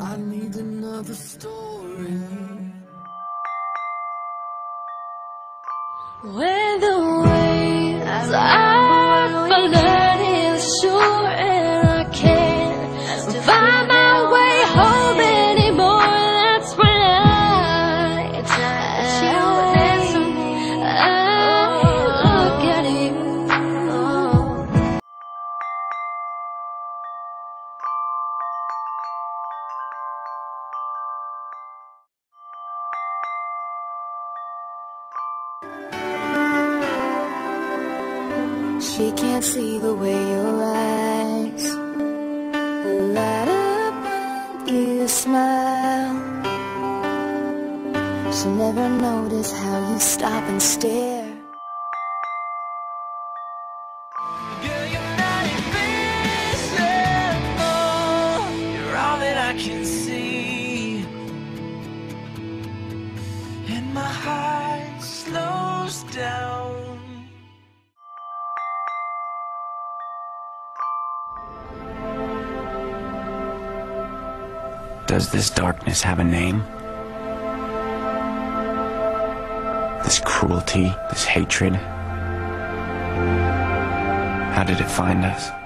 I need another story. When the waves are flooding the shore and I can't find my way home anymore, that's when I look at you. She can't see the way your eyes light up when you smile. She'll never notice how you stop and stare. Girl, you're not invisible. You're all that I can see, and my heart slows down. Does this darkness have a name? This cruelty, this hatred? How did it find us?